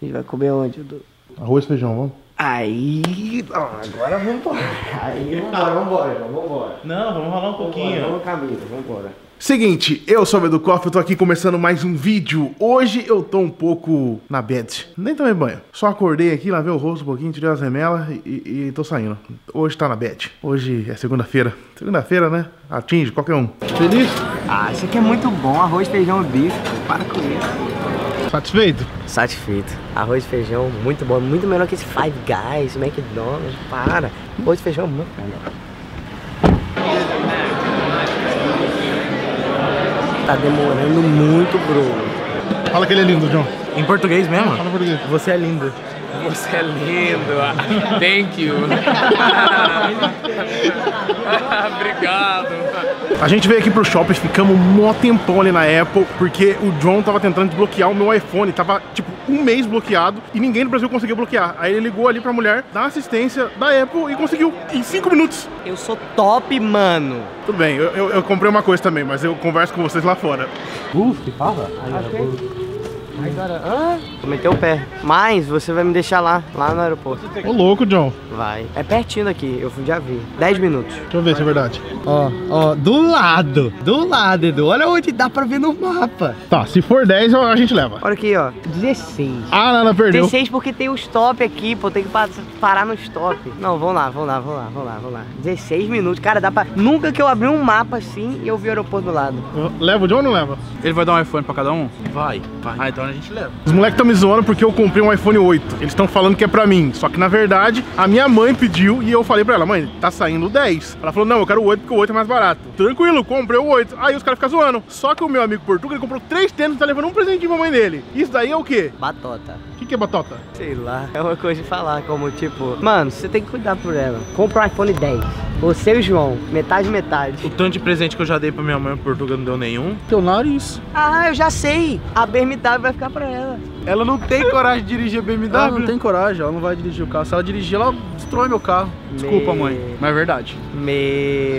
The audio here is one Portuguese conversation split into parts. A gente vai comer onde, Edu? Arroz e feijão, vamos? Aí, agora vamos embora. Aí, vamos embora. Não, vamos rolar um pouquinho. Vamos caminho, vamos embora. Seguinte, eu sou o Edu Coffee, eu tô aqui começando mais um vídeo. Hoje eu tô um pouco na bed, nem tomei banho. Só acordei aqui, lavei o rosto um pouquinho, tirei as remelas e tô saindo. Hoje tá na bed. Hoje é segunda-feira. Segunda-feira, né? Atinge qualquer um. Feliz? Ah, isso aqui é muito bom. Arroz, feijão, bife. Para com isso. Satisfeito? Satisfeito. Arroz, feijão, muito bom. Muito melhor que esse Five Guys, McDonald's. Para. Arroz, feijão, muito melhor. Tá demorando muito, Bruno. Fala que ele é lindo, John. Em português mesmo? Fala em português. Você é lindo. Você é lindo. Thank you. Obrigado. A gente veio aqui pro shopping, ficamos mó tempão ali na Apple, porque o John tava tentando desbloquear o meu iPhone. Tava, tipo, um mês bloqueado e ninguém no Brasil conseguia bloquear. Aí ele ligou ali pra mulher da assistência da Apple e conseguiu em 5 minutos. Eu sou top, mano. Tudo bem, eu comprei uma coisa também, mas eu converso com vocês lá fora. Que fala? Vou meter o pé. Mas você vai me deixar lá no aeroporto. Ô louco, John. Vai. É pertinho daqui, eu já vi. 10 minutos. Deixa eu ver se é verdade. Ó, ó, do lado, Edu. Olha onde dá pra ver no mapa. Tá, se for 10, a gente leva. Olha aqui, ó. 16. Ah, não, perdeu. 16 porque tem o stop aqui, pô. Tem que parar no stop. Não, vamos lá. 16 minutos. Cara, dá pra... Nunca que eu abri um mapa assim e eu vi o aeroporto do lado. Leva o John ou não leva? Ele vai dar um iPhone pra cada um? Vai. Ah, então a gente leva. Os moleques estão me zoando porque eu comprei um iPhone 8. Eles estão falando que é pra mim. Só que na verdade, a minha mãe pediu e eu falei pra ela: mãe, tá saindo 10. Ela falou: não, eu quero o 8 porque o 8 é mais barato. Tranquilo, comprei o 8. Aí os caras ficam zoando. Só que o meu amigo Portuga, ele comprou 3 tênis e tá levando um presente pra mãe dele. Isso daí é o quê? Batota. O que é batota? Sei lá. É uma coisa de falar, como tipo: mano, você tem que cuidar por ela. Compra um iPhone 10. Você e o João, metade. O tanto de presente que eu já dei pra minha mãe em Portugal não deu nenhum. Teu nariz. Ah, eu já sei. A BMW vai ficar pra ela. Ela não tem coragem de dirigir a BMW. Ela não tem coragem, ela não vai dirigir o carro. Se ela dirigir, ela destrói meu carro. Desculpa, mãe, mas é verdade.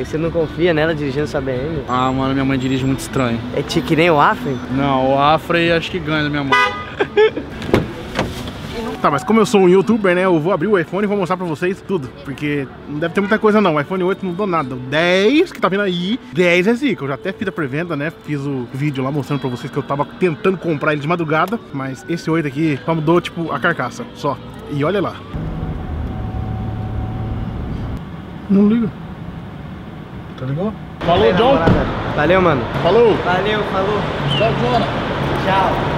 Você não confia nela dirigindo sua BMW? Ah, mano, minha mãe dirige muito estranho. É tipo que nem o Afri? Não, o Afri acho que ganha da minha mãe. Tá, mas como eu sou um youtuber, né, eu vou abrir o iPhone e vou mostrar pra vocês tudo. Porque não deve ter muita coisa não, o iPhone 8 não deu nada. O 10 que tá vindo aí, 10 é zica. Eu já até fiz a pré-venda, né, fiz o vídeo lá mostrando pra vocês que eu tava tentando comprar ele de madrugada. Mas esse 8 aqui só mudou, tipo, a carcaça, só. E olha lá. Não liga. Tá ligado? Falou, John. Valeu, mano. Falou. Valeu, falou. Tchau, John. Tchau.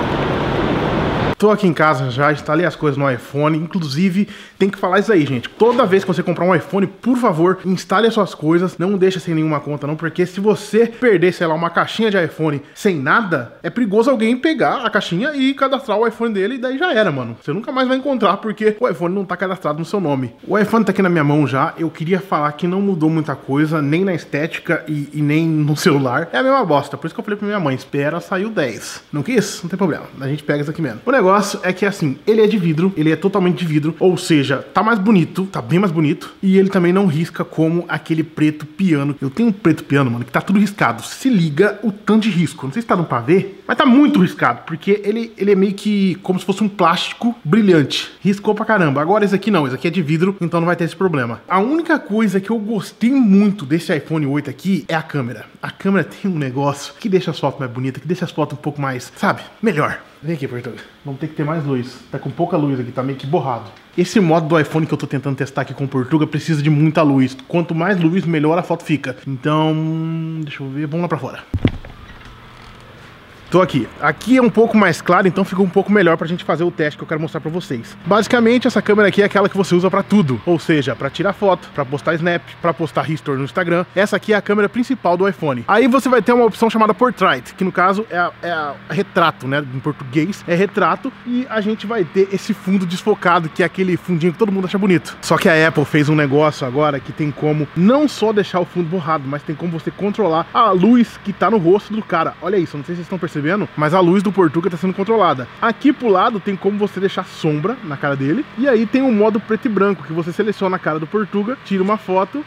Tô aqui em casa, já instalei as coisas no iPhone. Inclusive, tem que falar isso aí, gente. Toda vez que você comprar um iPhone, por favor, instale as suas coisas. Não deixa sem nenhuma conta não, porque se você perder, sei lá, uma caixinha de iPhone sem nada, é perigoso alguém pegar a caixinha e cadastrar o iPhone dele. E daí já era, mano. Você nunca mais vai encontrar, porque o iPhone não tá cadastrado no seu nome. O iPhone tá aqui na minha mão já. Eu queria falar que não mudou muita coisa, nem na estética e nem no celular. É a mesma bosta, por isso que eu falei pra minha mãe: espera, saiu 10. Não quis? Não tem problema, a gente pega isso aqui mesmo. O negócio é que assim, ele é de vidro, ele é totalmente de vidro, ou seja, tá mais bonito, tá bem mais bonito, e ele também não risca como aquele preto piano. Eu tenho um preto piano, mano, que tá tudo riscado. Se liga o tanto de risco, não sei se tá dando pra ver, mas tá muito riscado, porque ele é meio que como se fosse um plástico brilhante. Riscou pra caramba. Agora esse aqui não, esse aqui é de vidro, então não vai ter esse problema. A única coisa que eu gostei muito desse iPhone 8 aqui é a câmera. A câmera tem um negócio que deixa as fotos mais bonitas, que deixa as fotos um pouco mais, sabe, melhor. Vem aqui, Portuga. Vamos ter que ter mais luz. Tá com pouca luz aqui, tá meio que borrado. Esse modo do iPhone que eu tô tentando testar aqui com o Portuga precisa de muita luz. Quanto mais luz, melhor a foto fica. Então, deixa eu ver, vamos lá pra fora. Tô aqui. Aqui é um pouco mais claro, então fica um pouco melhor pra gente fazer o teste que eu quero mostrar pra vocês. Basicamente, essa câmera aqui é aquela que você usa pra tudo. Ou seja, pra tirar foto, pra postar snap, pra postar history no Instagram. Essa aqui é a câmera principal do iPhone. Aí você vai ter uma opção chamada Portrait, que no caso é a retrato, né? Em português é retrato. E a gente vai ter esse fundo desfocado, que é aquele fundinho que todo mundo acha bonito. Só que a Apple fez um negócio agora que tem como não só deixar o fundo borrado, mas tem como você controlar a luz que tá no rosto do cara. Olha isso, não sei se vocês estão percebendo, mas a luz do Portuga tá sendo controlada. Aqui pro lado tem como você deixar sombra na cara dele, e aí tem um modo preto e branco, que você seleciona a cara do Portuga, tira uma foto,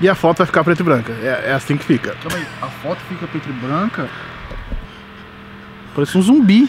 e a foto vai ficar preta e branca. É assim que fica. Calma aí, a foto fica preta e branca? Parece um zumbi.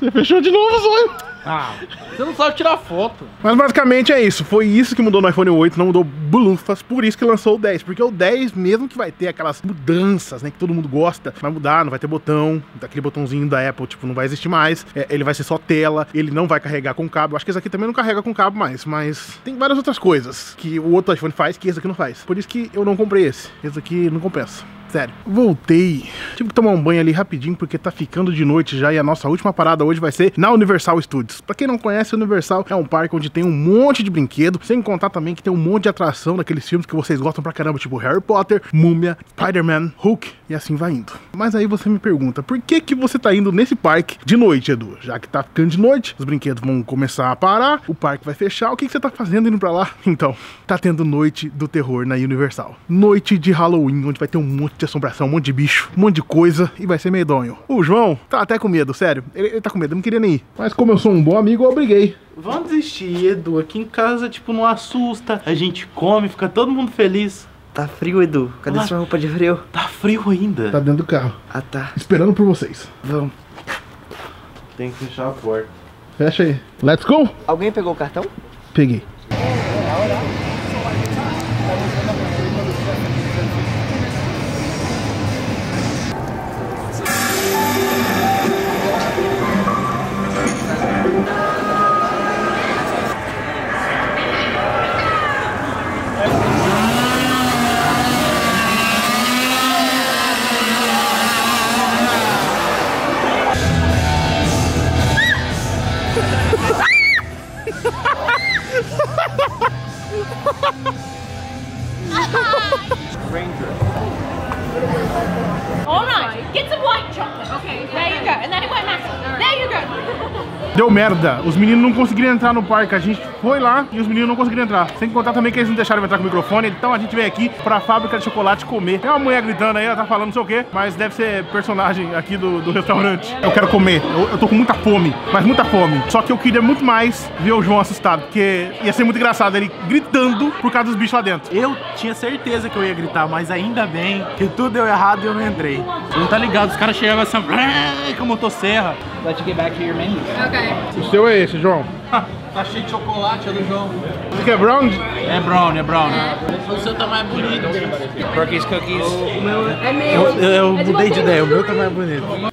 Você fechou de novo os olhos. Ah, você não sabe tirar foto. Mas basicamente é isso. Foi isso que mudou no iPhone 8, não mudou bolufas. Por isso que lançou o 10. Porque o 10, mesmo que vai ter aquelas mudanças, né, que todo mundo gosta, vai mudar, não vai ter botão. Aquele botãozinho da Apple, tipo, não vai existir mais. É, ele vai ser só tela, ele não vai carregar com cabo. Acho que esse aqui também não carrega com cabo mais. Mas tem várias outras coisas que o outro iPhone faz que esse aqui não faz. Por isso que eu não comprei esse. Esse aqui não compensa. Sério. Voltei. Tive que tomar um banho ali rapidinho, porque tá ficando de noite já. E a nossa última parada hoje vai ser na Universal Studios. Pra quem não conhece, Universal é um parque onde tem um monte de brinquedo. Sem contar também que tem um monte de atração daqueles filmes que vocês gostam pra caramba, tipo Harry Potter, Múmia, Spider-Man, Hulk, e assim vai indo. Mas aí você me pergunta, por que que você tá indo nesse parque de noite, Edu? Já que tá ficando de noite, os brinquedos vão começar a parar, o parque vai fechar. O que que você tá fazendo indo pra lá? Então, tá tendo noite do terror na Universal. Noite de Halloween, onde vai ter um monte de assombração, um monte de bicho, um monte de coisa, e vai ser medonho. O João tá até com medo, sério. Ele tá com medo, eu não queria nem ir. Mas como eu sou um bom amigo, eu obriguei. Vamos desistir, Edu. Aqui em casa, tipo, não assusta. A gente come, fica todo mundo feliz. Tá frio, Edu. Cadê sua roupa de frio? Tá frio ainda. Tá dentro do carro. Ah, tá. Esperando por vocês. Vamos. Tem que fechar a porta. Fecha aí. Let's go. Alguém pegou o cartão? Peguei. Deu merda, os meninos não conseguiram entrar no parque. A gente foi lá e os meninos não conseguiram entrar. Sem contar também que eles não deixaram entrar com o microfone. Então a gente veio aqui pra fábrica de chocolate comer. Tem uma mulher gritando aí, ela tá falando não sei o quê, mas deve ser personagem aqui do restaurante. Eu quero comer, eu tô com muita fome, mas muita fome. Só que eu queria muito mais ver o João assustado, porque ia ser muito engraçado ele gritando por causa dos bichos lá dentro. Eu tinha certeza que eu ia gritar, mas ainda bem que tudo deu errado e eu não entrei. Você não tá ligado, os caras chegavam assim com a motosserra. Let you get back to your menu. Okay. O seu é esse, João. Tá cheio de chocolate, é do João. Isso que é brownie? É brownie, é brownie. O seu tá mais bonito. Porky's Cookies. O meu é meu. Eu mudei de ideia, o meu tá mais bonito.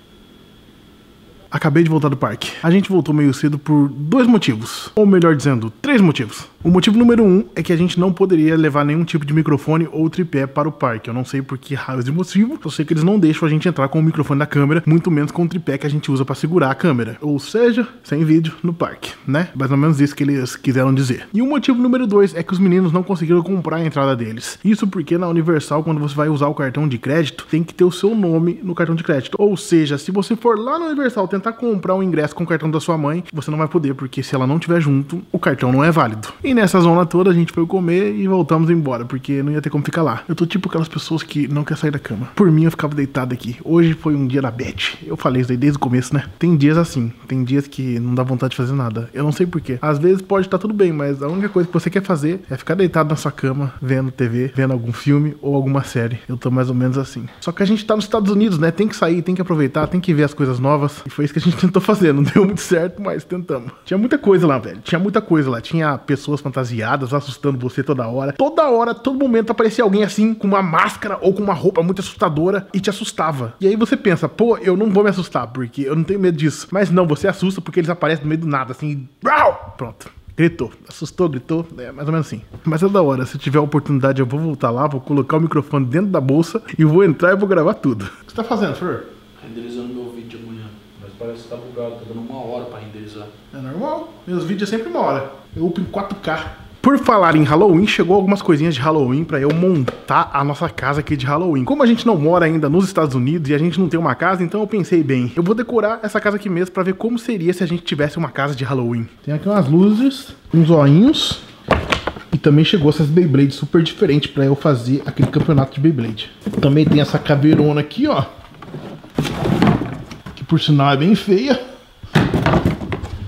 Acabei de voltar do parque. A gente voltou meio cedo por dois motivos. Ou melhor dizendo, três motivos. O motivo número um é que a gente não poderia levar nenhum tipo de microfone ou tripé para o parque. Eu não sei por que raio de motivo. Eu sei que eles não deixam a gente entrar com o microfone da câmera, muito menos com o tripé que a gente usa para segurar a câmera. Ou seja, sem vídeo no parque, né? Mais ou menos isso que eles quiseram dizer. E o motivo número dois é que os meninos não conseguiram comprar a entrada deles. Isso porque na Universal, quando você vai usar o cartão de crédito, tem que ter o seu nome no cartão de crédito. Ou seja, se você for lá na Universal tentar comprar um ingresso com o cartão da sua mãe, você não vai poder, porque se ela não tiver junto, o cartão não é válido. E nessa zona toda a gente foi comer e voltamos embora, porque não ia ter como ficar lá. Eu tô tipo aquelas pessoas que não querem sair da cama. Por mim eu ficava deitado aqui. Hoje foi um dia na bad. Eu falei isso aí desde o começo, né? Tem dias assim, tem dias que não dá vontade de fazer nada. Eu não sei porquê. Às vezes pode estar tudo bem, mas a única coisa que você quer fazer é ficar deitado na sua cama, vendo TV, vendo algum filme ou alguma série. Eu tô mais ou menos assim. Só que a gente tá nos Estados Unidos, né? Tem que sair, tem que aproveitar, tem que ver as coisas novas. E foi isso que a gente tentou fazer. Não deu muito certo, mas tentamos. Tinha muita coisa lá, velho. Tinha muita coisa lá. Tinha pessoas fantasiadas, assustando você toda hora. Toda hora, todo momento aparecia alguém assim com uma máscara ou com uma roupa muito assustadora e te assustava. E aí você pensa, pô, eu não vou me assustar porque eu não tenho medo disso. Mas não, você assusta porque eles aparecem no meio do nada, assim. Pronto. Gritou, assustou, gritou, é mais ou menos assim. Mas é da hora, se tiver a oportunidade eu vou voltar lá, vou colocar o microfone dentro da bolsa e vou entrar e vou gravar tudo. O que você tá fazendo, Fer? Renderizando meu vídeo amanhã. Mas parece que tá bugado, tá dando 1 hora pra renderizar. É normal, meus vídeos é sempre 1 hora. Eu upo em 4K. Por falar em Halloween, chegou algumas coisinhas de Halloween pra eu montar a nossa casa aqui de Halloween. Como a gente não mora ainda nos Estados Unidos e a gente não tem uma casa, então eu pensei bem, eu vou decorar essa casa aqui mesmo pra ver como seria se a gente tivesse uma casa de Halloween. Tem aqui umas luzes, uns olhinhos e também chegou essas Beyblades super diferentes pra eu fazer aquele campeonato de Beyblade. Também tem essa caveirona aqui, ó, que por sinal é bem feia.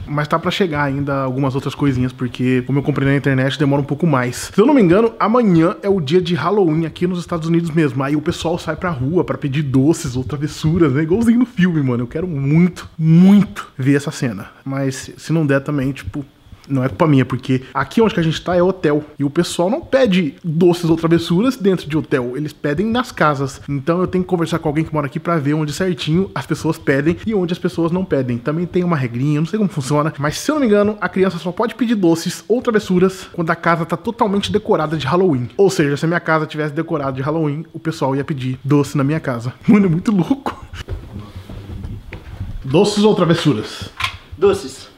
Mas tá pra chegar ainda algumas outras coisinhas, porque como eu comprei na internet, demora um pouco mais. Se eu não me engano, amanhã é o dia de Halloween aqui nos Estados Unidos mesmo. Aí o pessoal sai pra rua pra pedir doces ou travessuras, né? Igualzinho no filme, mano. Eu quero muito, muito ver essa cena. Mas se não der também, tipo... Não é culpa minha, porque aqui onde que a gente tá é hotel. E o pessoal não pede doces ou travessuras dentro de hotel. Eles pedem nas casas. Então eu tenho que conversar com alguém que mora aqui pra ver onde certinho as pessoas pedem e onde as pessoas não pedem. Também tem uma regrinha, não sei como funciona. Mas se eu não me engano, a criança só pode pedir doces ou travessuras quando a casa tá totalmente decorada de Halloween. Ou seja, se a minha casa tivesse decorada de Halloween, o pessoal ia pedir doce na minha casa. Mano, é muito louco. Doces ou travessuras? Doces.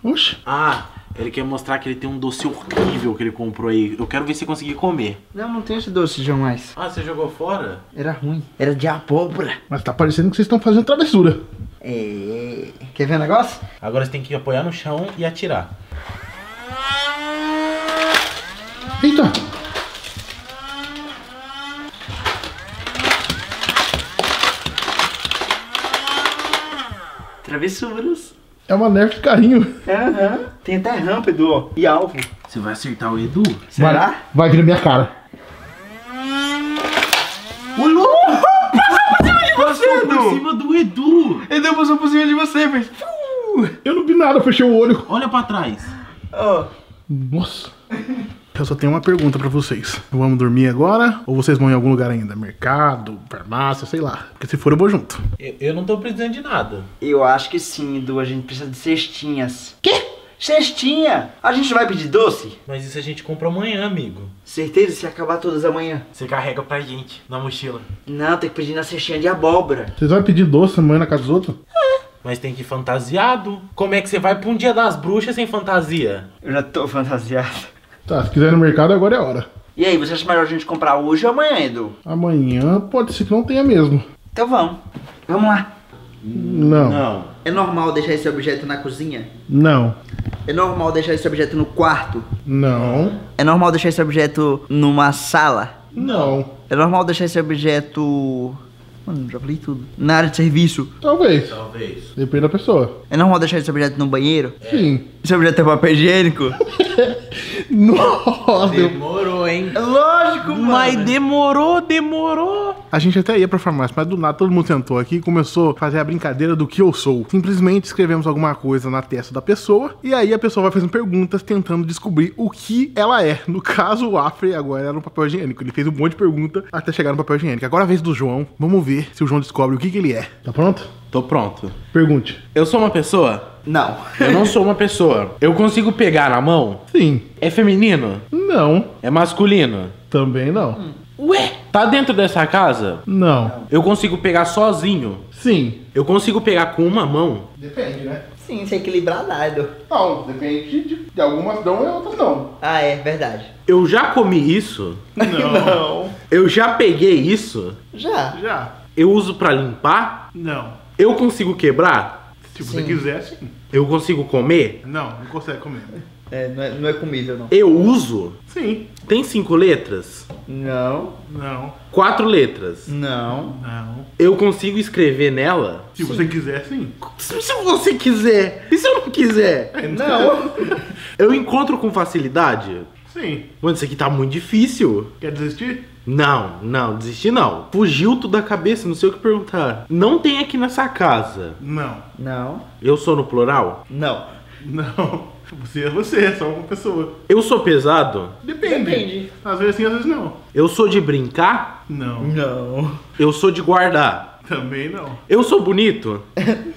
Oxe. Ah, ele quer mostrar que ele tem um doce horrível que ele comprou aí. Eu quero ver se conseguir comer. Não, não tem esse doce, John, mais. Ah, você jogou fora? Era ruim. Era de abóbora. Mas tá parecendo que vocês estão fazendo travessura. É. Quer ver o negócio? Agora você tem que apoiar no chão e atirar. Eita! Travessuras. É uma nerf de carrinho. Aham. Tem até rampa, Edu. E alvo. Você vai acertar o Edu? Será? Vai vir na minha cara. O louco! Passou por cima do Edu. Edu passou por cima de você, mas... Eu não vi nada, fechei o olho. Olha pra trás. Oh. Nossa. Eu só tenho uma pergunta pra vocês. Vamos dormir agora? Ou vocês vão em algum lugar ainda? Mercado, farmácia, sei lá. Porque se for eu vou junto. Eu não tô precisando de nada. Eu acho que sim, Edu. A gente precisa de cestinhas. Quê? Cestinha? A gente vai pedir doce? Mas isso a gente compra amanhã, amigo. Certeza, se acabar todas amanhã. Você carrega pra gente, na mochila. Não, tem que pedir na cestinha de abóbora. Vocês vão pedir doce amanhã na casa dos outros? Mas tem que ir fantasiado. Como é que você vai pra um dia das bruxas sem fantasia? Eu já tô fantasiado. Tá, se quiser ir no mercado, agora é a hora. E aí, você acha melhor a gente comprar hoje ou amanhã, Edu? Amanhã pode ser que não tenha mesmo. Então vamos. Vamos lá. Não. Não. É normal deixar esse objeto na cozinha? Não. É normal deixar esse objeto no quarto? Não. É normal deixar esse objeto numa sala? Não. É normal deixar esse objeto... Mano, já falei tudo. Na área de serviço? Talvez. Talvez. Depende da pessoa. É normal deixar esse objeto no banheiro? Sim. Esse objeto é papel higiênico? Nossa. Demorou, hein? Lógico, mano. Mas demorou. A gente até ia pra farmácia, mas do nada todo mundo sentou aqui e começou a fazer a brincadeira do que eu sou. Simplesmente escrevemos alguma coisa na testa da pessoa e aí a pessoa vai fazendo perguntas tentando descobrir o que ela é. No caso, o Afri agora era um papel higiênico. Ele fez um monte de pergunta até chegar no papel higiênico. Agora é a vez do João. Vamos ver se o João descobre o que ele é. Tá pronto? Tô pronto. Pergunte. Eu sou uma pessoa? Não. Eu não sou uma pessoa. Eu consigo pegar na mão? Sim. É feminino? Não. É masculino? Também não. Ué? Tá dentro dessa casa? Não. Eu consigo pegar sozinho? Sim. Eu consigo pegar com uma mão? Depende, né? Sim, se equilibrar nada. Não, depende de algumas dão e outras não. Ah, é verdade. Eu já comi isso? Não. Eu já peguei isso? Já. Eu uso pra limpar? Não. Eu consigo quebrar? Se você quiser, sim. Eu consigo comer? Não, não consegue comer. É, não é comida, não. Eu uso? Sim. Tem 5 letras? Não. Não. 4 letras? Não. Não. Eu consigo escrever nela? Se você quiser, sim. Se você quiser. E se eu não quiser? Não. Eu encontro com facilidade? Sim. Mano, isso aqui tá muito difícil. Quer desistir? Não, desistir não. Fugiu tudo da cabeça, não sei o que perguntar. Não tem aqui nessa casa? Não. Eu sou no plural? Não. Você é só uma pessoa. Eu sou pesado? Depende. Às vezes sim, às vezes não. Eu sou de brincar? Não. Eu sou de guardar? Também não. Eu sou bonito?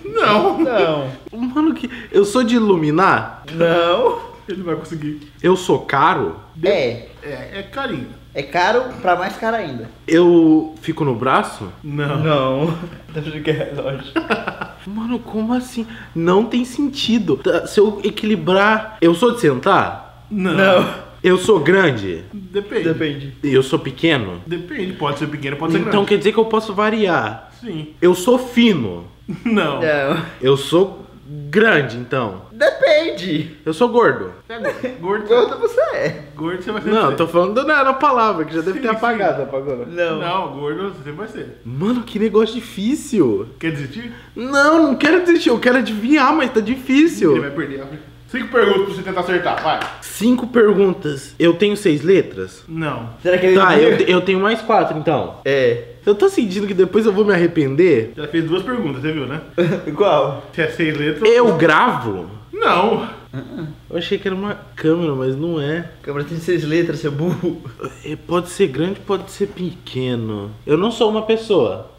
Não. Mano, eu sou de iluminar? Não. Ele vai conseguir. Eu sou caro? É carinho. É caro pra mais caro ainda. Eu fico no braço? Não. Mano, como assim? Não tem sentido. Se eu equilibrar... Eu sou de sentar? Não. Eu sou grande? Depende. Eu sou pequeno? Depende. Pode ser pequeno, pode ser grande. Então quer dizer que eu posso variar? Sim. Eu sou fino? Não. Eu sou... grande, então? Depende. Eu sou gordo. Você é gordo? Gordo você é. Gordo você vai ser. Não, tô falando não, era uma palavra que já deve ter apagado. Apagou. Não. Não, gordo você vai ser. Mano, que negócio difícil. Quer desistir? Não, não quero desistir. Eu quero adivinhar, mas tá difícil. Você vai perder. 5 perguntas pra você tentar acertar, vai. 5 perguntas. Eu tenho 6 letras? Não. Será que ele... Tá, eu tenho mais 4, então. É. Eu tô sentindo que depois eu vou me arrepender. Já fez 2 perguntas, você viu, né? Qual? Se é 6 letras... Eu gravo? Não. Eu achei que era uma câmera, mas não é. A câmera tem 6 letras, seu burro. Pode ser grande, pode ser pequeno. Eu não sou uma pessoa.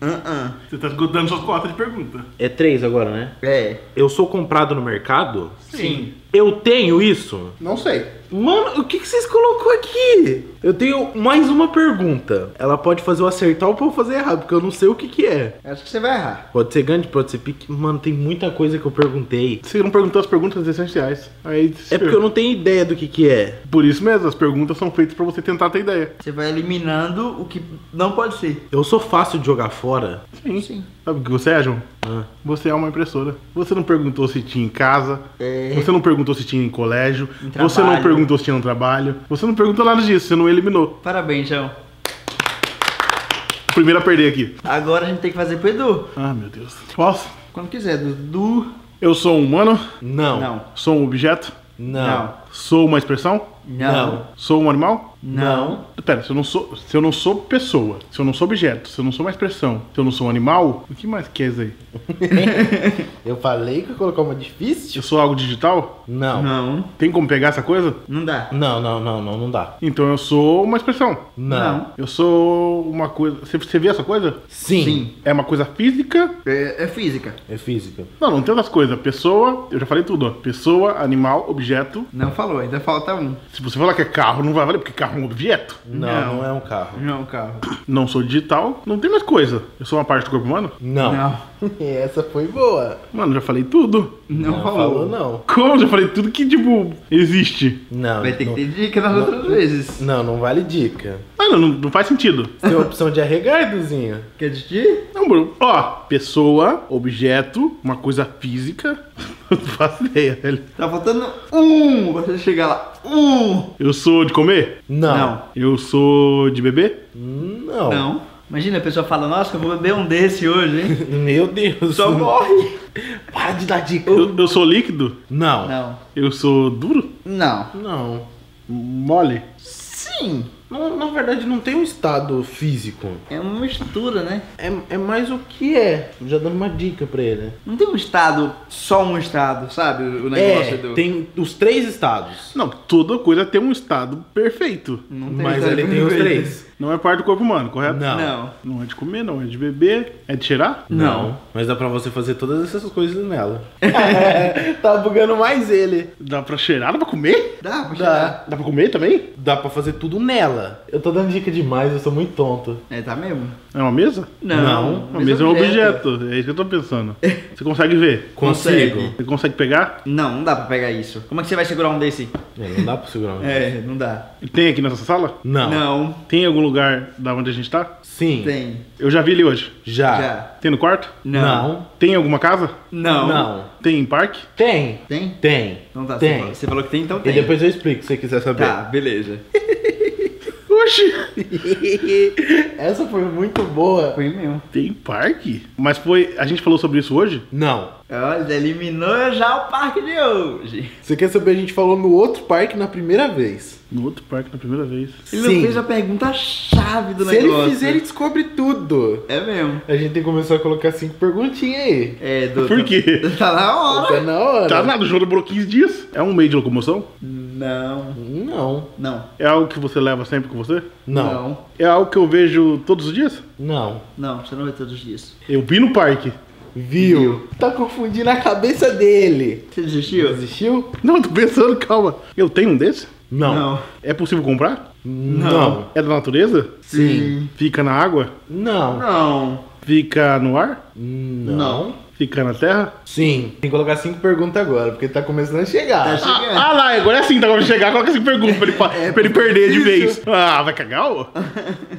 Você tá esgotando suas 4 de pergunta. É 3 agora, né? É. Eu sou comprado no mercado? Sim. Eu tenho isso? Não sei. Mano, o que que vocês colocou aqui? Eu tenho mais uma pergunta. Ela pode fazer eu acertar ou pode fazer errado, porque eu não sei o que que é. Acho que você vai errar. Pode ser grande, pode ser pequeno. Mano, tem muita coisa que eu perguntei. Você não perguntou as perguntas essenciais. Aí é porque eu não tenho ideia do que é. Por isso mesmo, as perguntas são feitas pra você tentar ter ideia. Você vai eliminando o que não pode ser. Eu sou fácil de jogar fora? Sim, sim. Sabe o que você é, João? Você é uma impressora. Você não perguntou se tinha em casa. É. Você não perguntou se tinha em colégio. Você não perguntou se tinha no trabalho. Você não perguntou nada disso, você não eliminou. Parabéns, João. Primeiro a perder aqui. Agora a gente tem que fazer pro Edu. Ah, meu Deus. Posso? Quando quiser, Edu. Eu sou um humano? Não. Não. Sou um objeto? Não. Não. Sou uma expressão? Não. Sou um animal? Não. Pera, se eu não sou pessoa, se eu não sou objeto, se eu não sou uma expressão, se eu não sou um animal, o que mais quer dizer? Eu falei que eu ia colocar uma difícil. Eu sou algo digital? Não. Não. Tem como pegar essa coisa? Não dá. Não dá. Então eu sou uma expressão? Não. Eu sou uma coisa... Você vê essa coisa? Sim. Sim. É uma coisa física? É física. É física. Não tem outras coisas. Pessoa, eu já falei tudo, ó. Pessoa, animal, objeto. Não falou, ainda falta um. Se você falar que é carro, não vai valer, porque carro é um objeto? Não é um carro. Não é um carro. Não sou digital, não tem mais coisa. Eu sou uma parte do corpo humano? Não. Essa foi boa. Mano, já falei tudo. Não falou, não. Como? Já falei tudo que, tipo, existe. Não. Vai ter que ter dica nas outras vezes. Não vale dica. Ah, não faz sentido. Tem a opção de arregar, Eduzinho. Quer dizer? Não, Bruno. Ó, pessoa, objeto, uma coisa física. Eu não faço ideia, velho. Tá faltando um pra você chegar lá. Eu sou de comer? Não. Eu sou de beber? Não. Não. Imagina, a pessoa fala, nossa, eu vou beber um desse hoje, hein? Meu Deus. Só morre. Para de dar dica. Eu sou líquido? Não. Não. Eu sou duro? Não. Não. Mole? Sim. Na verdade, não tem um estado físico. É uma mistura, né? É mais o que é. Já dando uma dica pra ele, né? Não tem um estado, só um estado, sabe? O negócio do... tem os 3 estados. Não, toda coisa tem um estado perfeito. Não tem, mas ele tem os 3. Não é parte do corpo humano, correto? Não. Não é de comer, não é de beber. É de cheirar? Não. Mas dá pra você fazer todas essas coisas nela. Tá bugando mais ele. Dá pra cheirar? Dá pra comer? Dá pra cheirar. Dá pra comer também? Dá pra fazer tudo nela. Eu tô dando dica demais, eu sou muito tonto. É, tá mesmo? É uma mesa? Não. Uma mesa é um objeto. É isso que eu tô pensando. Você consegue ver? Consigo. Você consegue pegar? Não dá pra pegar isso. Como é que você vai segurar um desse? Não dá pra segurar um desse. Não dá. Tem aqui nessa sala? Não. Não. Tem algum lugar da onde a gente tá? Sim. Tem. Eu já vi ele hoje? Já. Tem no quarto? Não. Tem em alguma casa? Não. Não. Tem em parque? Tem. Tem? Tem. Então tá, tem. Você falou que tem, então tem. E depois eu explico se você quiser saber. Tá, beleza. Oxi! Essa foi muito boa. Foi mesmo. Tem parque? Mas foi... A gente falou sobre isso hoje? Não. Olha, eliminou já o parque de hoje. Você quer saber? A gente falou no outro parque na primeira vez. No outro parque na primeira vez? Ele não fez a pergunta-chave do negócio. Se ele fizer, ele descobre tudo. É mesmo. A gente tem que começar a colocar 5 perguntinhas aí. Por quê? Tá na hora. Tá na hora. Tá nada, o jogo demorou 15 dias. É um meio de locomoção? Não. Não. Não. É algo que você leva sempre com você? Não. Não. É algo que eu vejo todos os dias? Não. Não, você não vê todos os dias. Eu vi no parque. Viu? Tá confundindo a cabeça dele. Você desistiu? Desistiu? Não, tô pensando, calma. Eu tenho um desse? Não. Não. É possível comprar? Não. É da natureza? Sim. Fica na água? Não. Não. Fica no ar? Não. Não. Fica na terra? Sim. Tem que colocar 5 perguntas agora, porque tá começando a chegar. Tá chegando. Ah lá, agora é sim, tá começando a chegar. Coloca 5 perguntas pra ele perder de vez. Ah, vai cagar, ó.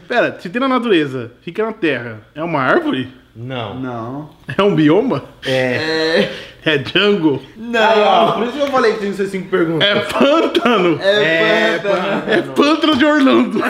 Pera, se tem na natureza, fica na terra, é uma árvore? Não. Não. É um bioma? É. É Django? Não! Por isso que eu falei que tem que ser 5 perguntas. É pântano! É pântano! É pântano de Orlando!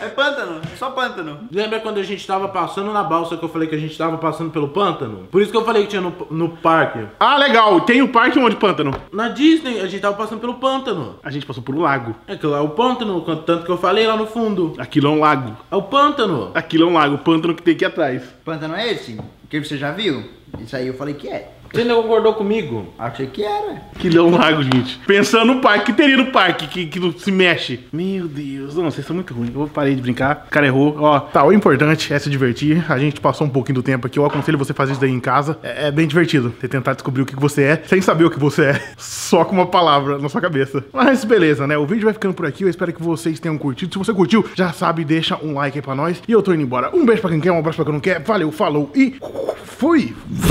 É pântano, é só pântano. Lembra quando a gente tava passando na balsa que eu falei que a gente tava passando pelo pântano? Por isso que eu falei que tinha no parque. Ah, legal. Tem o parque onde pântano? Na Disney, a gente tava passando pelo pântano. A gente passou por um lago. Aquilo é o pântano, tanto que eu falei lá no fundo. Aquilo é um lago. É o pântano. Aquilo é um lago, o pântano que tem aqui atrás. Pântano é esse? Que você já viu? Isso aí eu falei que é. Você não concordou comigo? Achei que era. Que deu um lago, gente. Pensando no parque, que teria no parque que não se mexe. Meu Deus, não, vocês são muito ruins. Eu parei de brincar, o cara errou. Ó, tá, o importante é se divertir. A gente passou um pouquinho do tempo aqui. Eu aconselho você fazer isso daí em casa. É bem divertido. Você tentar descobrir o que você é, sem saber o que você é. Só com uma palavra na sua cabeça. Mas beleza, né? O vídeo vai ficando por aqui. Eu espero que vocês tenham curtido. Se você curtiu, já sabe, deixa um like aí pra nós. E eu tô indo embora. Um beijo pra quem quer, um abraço pra quem não quer. Valeu, falou e fui!